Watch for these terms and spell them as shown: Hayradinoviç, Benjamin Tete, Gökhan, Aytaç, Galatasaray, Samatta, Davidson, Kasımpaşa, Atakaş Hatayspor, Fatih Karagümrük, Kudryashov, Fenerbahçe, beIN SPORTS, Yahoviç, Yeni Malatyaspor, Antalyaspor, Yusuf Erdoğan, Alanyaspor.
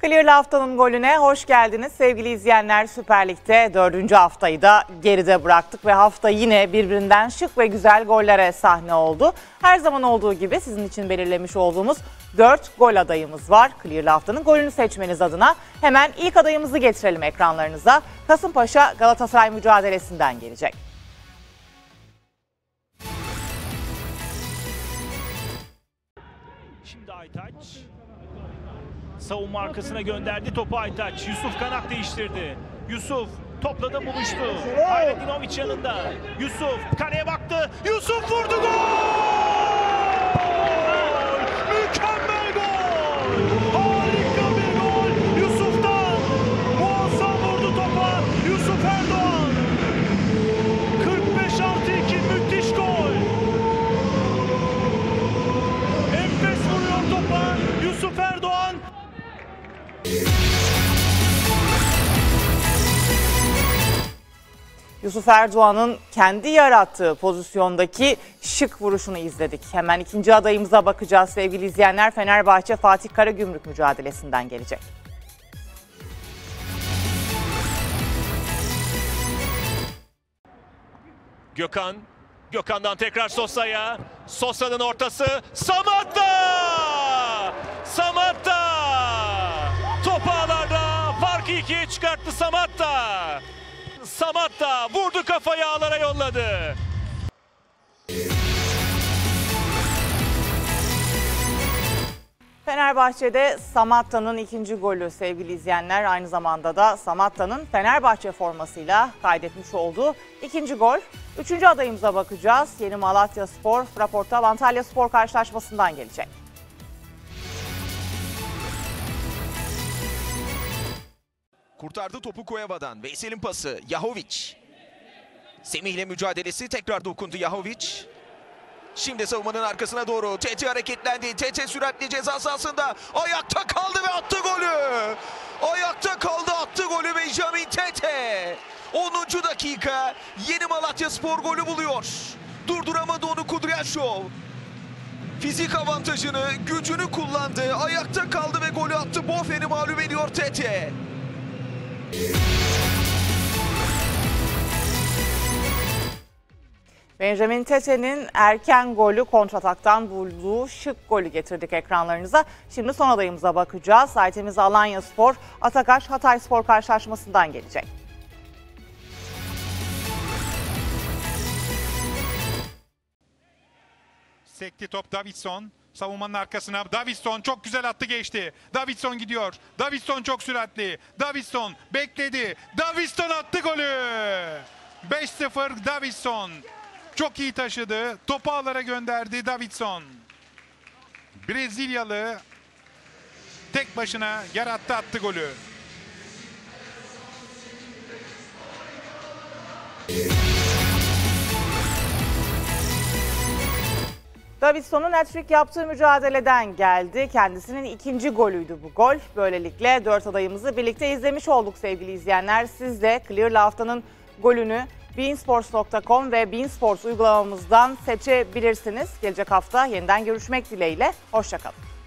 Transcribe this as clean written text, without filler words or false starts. Clear'la haftanın golüne hoş geldiniz. Sevgili izleyenler, Süper Lig'de 4. haftayı da geride bıraktık ve hafta yine birbirinden şık ve güzel gollere sahne oldu. Her zaman olduğu gibi sizin için belirlemiş olduğumuz 4 gol adayımız var. Clear'la haftanın golünü seçmeniz adına hemen ilk adayımızı getirelim ekranlarınıza. Kasımpaşa Galatasaray mücadelesinden gelecek. Şimdi Aytaç savunma arkasına gönderdi topu. Aytaç, Yusuf kanat değiştirdi. Yusuf topladı, buluştu. Hayradinoviç yanında. Yusuf kaleye baktı. Yusuf vurdu, gol! Mükemmel gol! Harika bir gol! Yusuf'tan muazzam vurdu topa. Yusuf Erdoğan. 45-6-2 müthiş gol. Enfes vuruyor topa. Yusuf Erdoğan. Yusuf Erdoğan'ın kendi yarattığı pozisyondaki şık vuruşunu izledik. Hemen ikinci adayımıza bakacağız sevgili izleyenler. Fenerbahçe Fatih Karagümrük mücadelesinden gelecek. Gökhan, Gökhan'dan tekrar Sosa'ya. Sosa'nın ortası, Samatta! Samatta! Topu ağlarda, farkı ikiye çıkarttı Samatta. Samatta vurdu, kafayı ağlara yolladı. Fenerbahçe'de Samatta'nın ikinci golü sevgili izleyenler. Aynı zamanda da Samatta'nın Fenerbahçe formasıyla kaydetmiş olduğu ikinci gol. Üçüncü adayımıza bakacağız. Yeni Malatyaspor, Raportal Antalyaspor karşılaşmasından gelecek. Kurtardı topu Koyeva'dan. Veysel'in pası. Yahoviç. Semih'le mücadelesi, tekrar dokundu Yahoviç. Şimdi savunmanın arkasına doğru. Tete hareketlendi. Tete süratli ceza sahasında. Ayakta kaldı ve attı golü. Ayakta kaldı, attı golü Benjamin Tete. 10. dakika Yeni Malatyaspor golü buluyor. Durduramadı onu Kudryashov. Fizik avantajını, gücünü kullandı. Ayakta kaldı ve golü attı. Bofen'i mağlup ediyor Tete. Benjamin Tete'nin erken golü, kontrataktan bulduğu şık golü getirdik ekranlarınıza. Şimdi son adayımıza bakacağız. Saatimiz Alanyaspor, Atakaş Hatayspor karşılaşmasından gelecek. Sekti top Davidson. Savunmanın arkasına Davidson çok güzel attı, geçti. Davidson gidiyor. Davidson çok süratli. Davidson bekledi. Davidson attı golü. 5-0 Davidson. Çok iyi taşıdı. Topu ağlara gönderdi Davidson. Brezilyalı tek başına yarattı, attı golü. Davidson'un hat-trick yaptığı mücadeleden geldi. Kendisinin ikinci golüydü bu gol. Böylelikle 4 adayımızı birlikte izlemiş olduk sevgili izleyenler. Siz de Clear'la haftanın golünü beinsports.com ve beIN SPORTS uygulamamızdan seçebilirsiniz. Gelecek hafta yeniden görüşmek dileğiyle. Hoşça kalın.